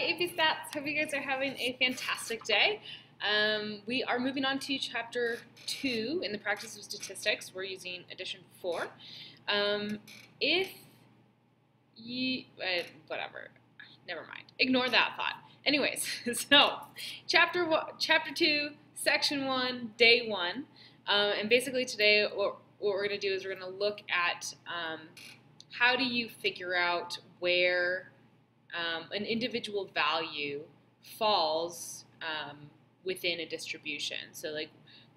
AP Stats. Hope you guys are having a fantastic day. We are moving on to Chapter 2 in The Practice of Statistics. We're using Edition 4. Never mind. Ignore that thought. Anyways, so Chapter 2, Section 1, Day 1. And basically today what we're going to do is we're going to look at how do you figure out where an individual value falls within a distribution. So like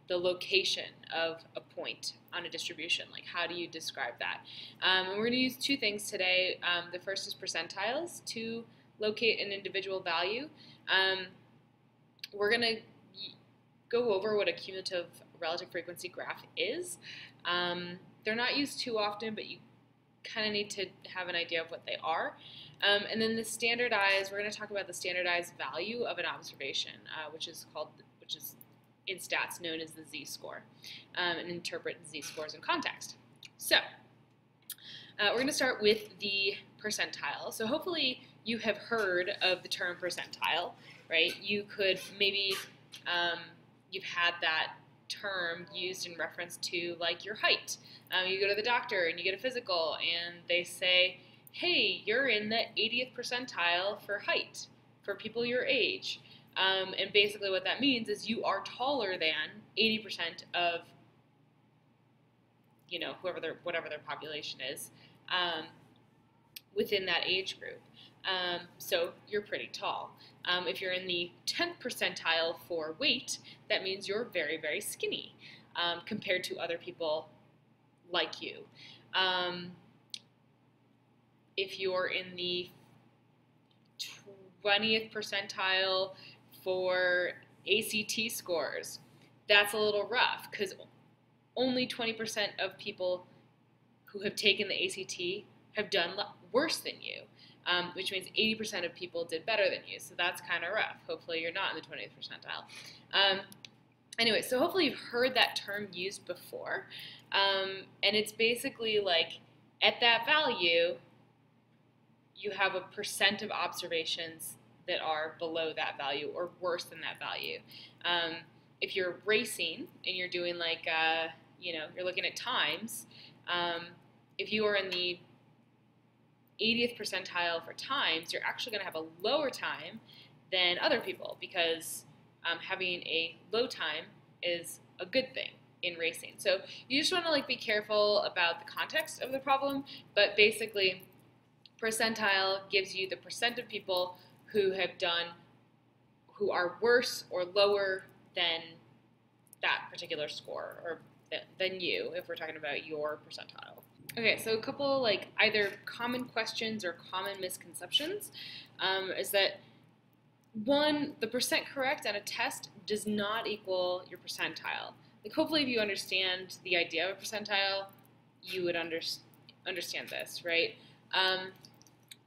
the location of a point on a distribution, like how do you describe that? And we're going to use two things today. The first is percentiles to locate an individual value. We're going to go over what a cumulative relative frequency graph is. They're not used too often, but you kind of need to have an idea of what they are. And then the standardized, we're going to talk about the standardized value of an observation, which is in stats known as the z-score, and interpret z-scores in context. So we're going to start with the percentile. So hopefully you have heard of the term percentile, right? You could maybe, you've had that term used in reference to like your height. You go to the doctor and you get a physical and they say, hey, you're in the 80th percentile for height for people your age. And basically what that means is you are taller than 80% of, you know, whatever their population is within that age group. So you're pretty tall. If you're in the 10th percentile for weight, that means you're very, very skinny compared to other people like you. If you're in the 20th percentile for ACT scores, that's a little rough because only 20% of people who have taken the ACT have done worse than you. Which means 80% of people did better than you, so that's kind of rough. Hopefully you're not in the 20th percentile. Anyway, so hopefully you've heard that term used before, and it's basically like at that value, you have a percent of observations that are below that value or worse than that value. If you're racing and you're doing like, you're looking at times, if you are in the 80th percentile for times, you're actually going to have a lower time than other people because having a low time is a good thing in racing. So you just want to like be careful about the context of the problem, but basically percentile gives you the percent of people who are worse or lower than that particular score or than you if we're talking about your percentile. Okay, so a couple like either common questions or common misconceptions is that one, the percent correct on a test does not equal your percentile. Like hopefully if you understand the idea of a percentile, you would understand this, right?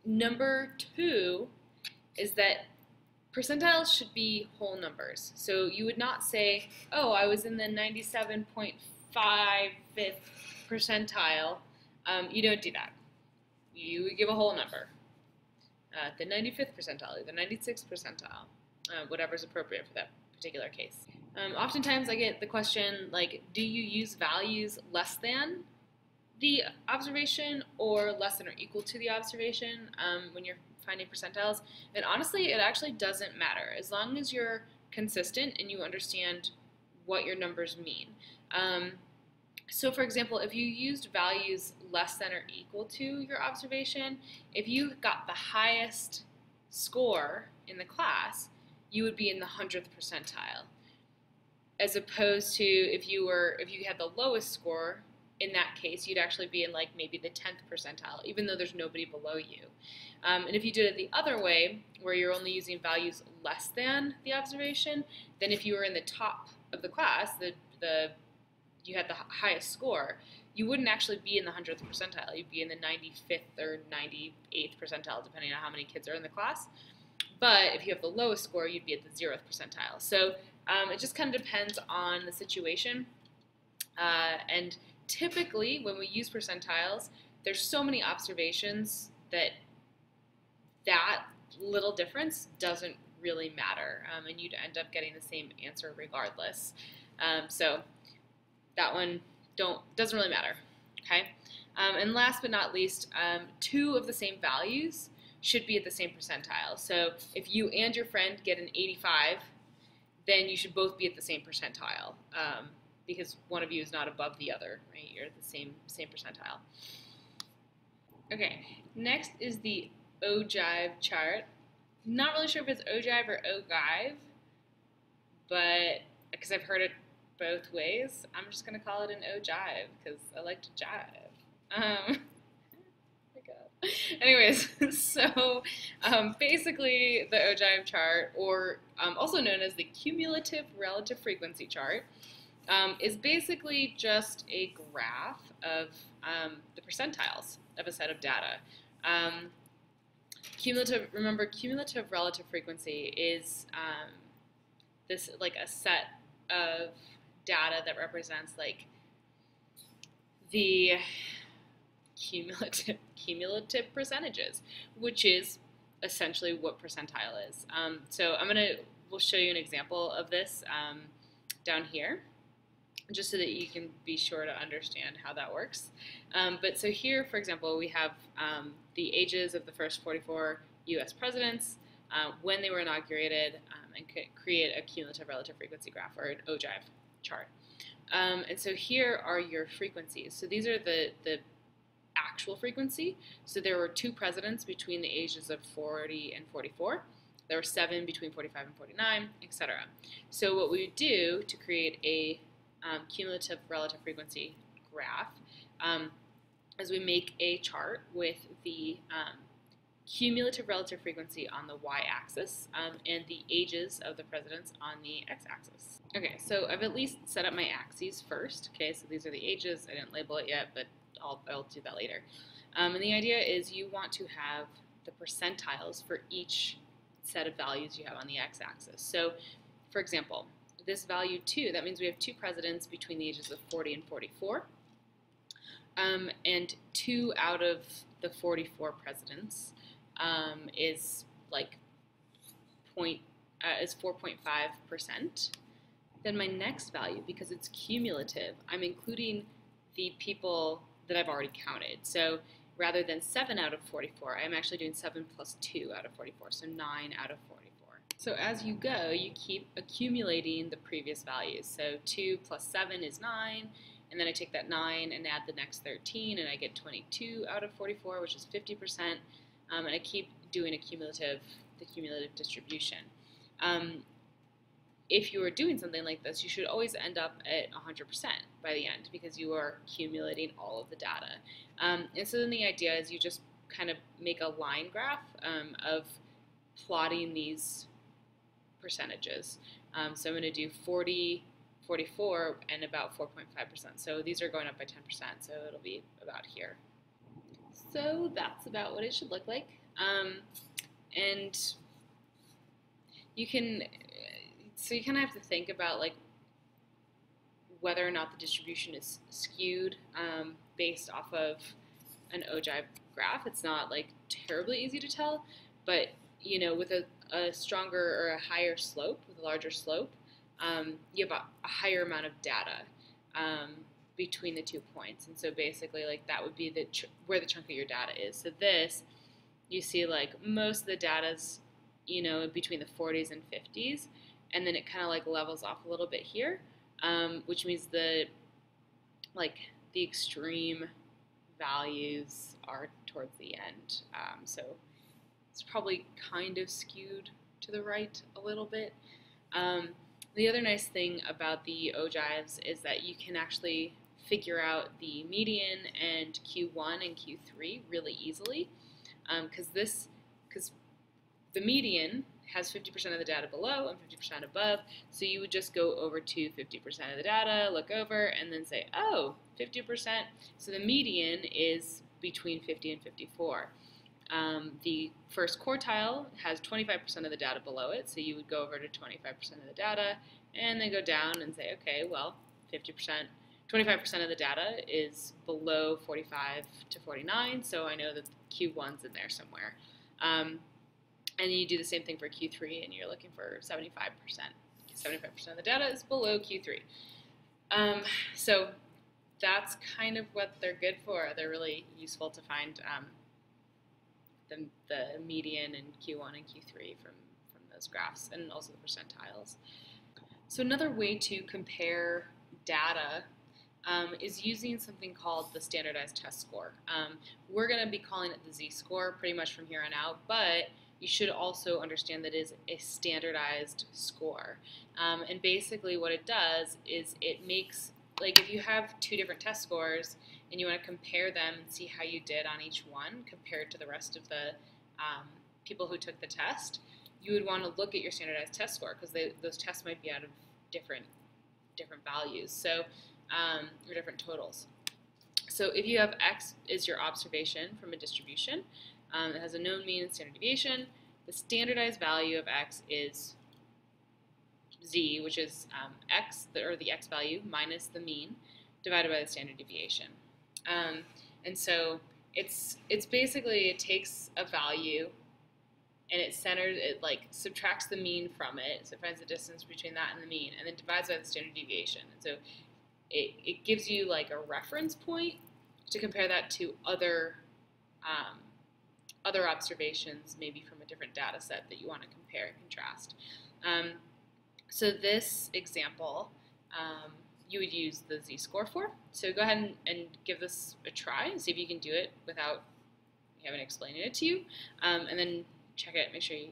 Number two is that percentiles should be whole numbers. So you would not say, oh, I was in the 97.55th percentile. You don't do that. You would give a whole number, the 95th percentile, the 96th percentile, whatever's appropriate for that particular case. Oftentimes I get the question, like, do you use values less than the observation or less than or equal to the observation when you're finding percentiles? And honestly, it actually doesn't matter as long as you're consistent and you understand what your numbers mean. So for example, if you used values less than or equal to your observation, if you got the highest score in the class, you would be in the 100th percentile. As opposed to if you had the lowest score, in that case, you'd actually be in like maybe the 10th percentile, even though there's nobody below you. And if you did it the other way, where you're only using values less than the observation, then if you were in the top of the class, you had the highest score, you wouldn't actually be in the 100th percentile. You'd be in the 95th or 98th percentile, depending on how many kids are in the class. But if you have the lowest score, you'd be at the 0th percentile. So it just kind of depends on the situation. And typically, when we use percentiles, there's so many observations that little difference doesn't really matter, and you'd end up getting the same answer regardless. So that one doesn't really matter, okay? And last but not least, two of the same values should be at the same percentile. So if you and your friend get an 85, then you should both be at the same percentile, because one of you is not above the other, right? You're at the same percentile. Okay, next is the ogive chart. Not really sure if it's ogive or ogive, but because I've heard it both ways, I'm just gonna call it an ogive because I like to jive. Anyways, so basically the ogive chart, or also known as the cumulative relative frequency chart, is basically just a graph of the percentiles of a set of data. Cumulative relative frequency is this, like, a set of data that represents, like, the cumulative percentages, which is essentially what percentile is. So we'll show you an example of this down here, just so that you can be sure to understand how that works. But so here, for example, we have the ages of the first 44 US presidents, when they were inaugurated, and could create a cumulative relative frequency graph, or an ogive chart. And so here are your frequencies. So these are the actual frequency. So there were 2 presidents between the ages of 40 and 44. There were 7 between 45 and 49, etc. So what we would do to create a cumulative relative frequency graph is we make a chart with the cumulative relative frequency on the y-axis and the ages of the presidents on the x-axis. Okay, so I've at least set up my axes first. Okay, so these are the ages. I didn't label it yet, but I'll do that later. And the idea is you want to have the percentiles for each set of values you have on the x-axis. So, for example, this value 2, that means we have 2 presidents between the ages of 40 and 44. And 2 out of the 44 presidents is like 4.5%. Then my next value, because it's cumulative, I'm including the people that I've already counted. So rather than 7 out of 44, I'm actually doing 7 plus 2 out of 44, so 9 out of 44. So as you go, you keep accumulating the previous values. So 2 plus 7 is 9, and then I take that 9 and add the next 13, and I get 22 out of 44, which is 50%, and I keep doing the cumulative distribution. If you are doing something like this, you should always end up at 100% by the end, because you are accumulating all of the data. And so then the idea is you just kind of make a line graph of plotting these percentages. So I'm going to do 40, 44, and about 4.5%. So these are going up by 10%, so it'll be about here. So that's about what it should look like. And you can... So you kind of have to think about, like, whether or not the distribution is skewed based off of an ogive graph. It's not, like, terribly easy to tell, but, you know, with a stronger or a higher slope, with a larger slope, you have a higher amount of data between the 2 points. And so basically, like, that would be where the chunk of your data is. So this, you see, like, most of the data's, you know, between the 40s and 50s. And then it kind of, like, levels off a little bit here, which means the extreme values are towards the end. So it's probably kind of skewed to the right a little bit. The other nice thing about the ogives is that you can actually figure out the median and Q1 and Q3 really easily, because the median has 50% of the data below and 50% above, so you would just go over to 50% of the data, look over, and then say, oh, 50%, so the median is between 50 and 54. The first quartile has 25% of the data below it, so you would go over to 25% of the data, and then go down and say, okay, well, 25% of the data is below 45 to 49, so I know that Q1's in there somewhere. and you do the same thing for Q3, and you're looking for 75%. 75% of the data is below Q3. So that's kind of what they're good for. They're really useful to find the median in Q1 and Q3 from those graphs, and also the percentiles. So another way to compare data is using something called the standardized test score. We're going to be calling it the z-score pretty much from here on out, but you should also understand that it is a standardized score. And basically what it does is it makes, like, if you have two different test scores and you want to compare them and see how you did on each one compared to the rest of the people who took the test, you would want to look at your standardized test score, because those tests might be out of different values. So or different totals. So if you have X is your observation from a distribution, it has a known mean and standard deviation, the standardized value of X is Z, which is X, or the X value, minus the mean, divided by the standard deviation. And so it's basically, it takes a value and it centers, it like subtracts the mean from it, so it finds the distance between that and the mean, and then divides by the standard deviation. And so it gives you like a reference point to compare that to other observations, maybe from a different data set that you want to compare and contrast. So this example you would use the z-score for. So go ahead and give this a try and see if you can do it without having explaining it to you, and then check it, make sure you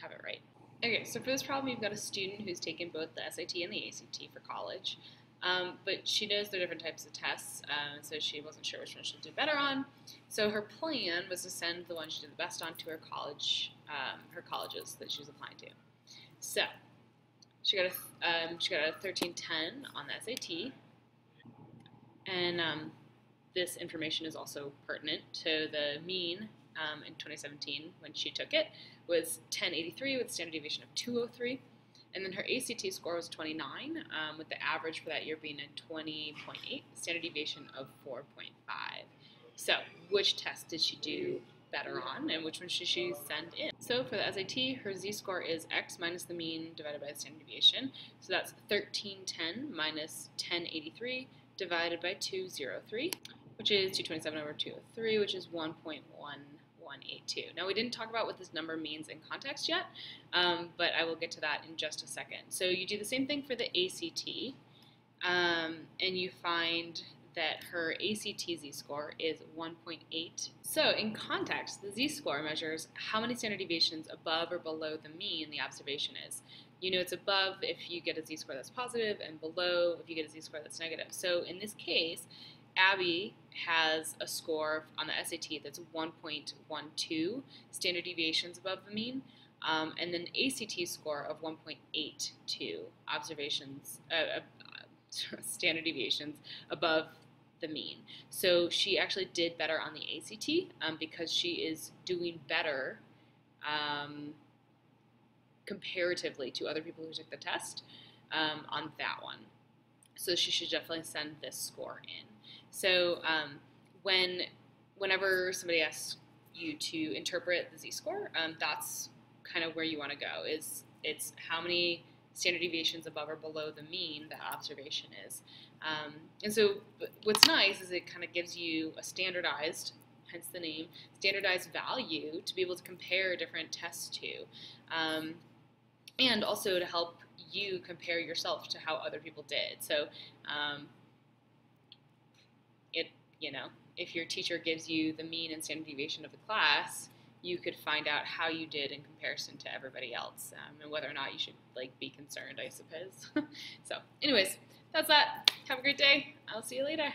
have it right. Okay, so for this problem you've got a student who's taken both the SAT and the ACT for college. But she knows there are different types of tests, so she wasn't sure which one she'll do better on. So her plan was to send the one she did the best on to her college, her colleges that she was applying to. So she got a 1310 on the SAT, and this information is also pertinent to the mean in 2017 when she took it was 1083 with standard deviation of 203. And then her ACT score was 29, with the average for that year being a 20.8, standard deviation of 4.5. So which test did she do better on, and which one should she send in? So for the SAT, her z-score is X minus the mean divided by the standard deviation. So that's 1310 minus 1083 divided by 203, which is 227 over 203, which is 1.1. 182. Now, we didn't talk about what this number means in context yet, but I will get to that in just a second. So you do the same thing for the ACT, and you find that her ACT z-score is 1.8. So in context, the z-score measures how many standard deviations above or below the mean the observation is. You know it's above if you get a z-score that's positive, and below if you get a z-score that's negative. So in this case, Abby has a score on the SAT that's 1.12 standard deviations above the mean, and then ACT score of 1.82 observations, standard deviations above the mean. So she actually did better on the ACT because she is doing better comparatively to other people who took the test on that one. So she should definitely send this score in. So whenever somebody asks you to interpret the z-score, that's kind of where you want to go. Is it's how many standard deviations above or below the mean that observation is. And so what's nice is it kind of gives you a standardized, hence the name, standardized value to be able to compare different tests to, and also to help you compare yourself to how other people did. So you know, if your teacher gives you the mean and standard deviation of the class, you could find out how you did in comparison to everybody else, and whether or not you should be concerned, I suppose. So anyways, that's that. Have a great day. I'll see you later.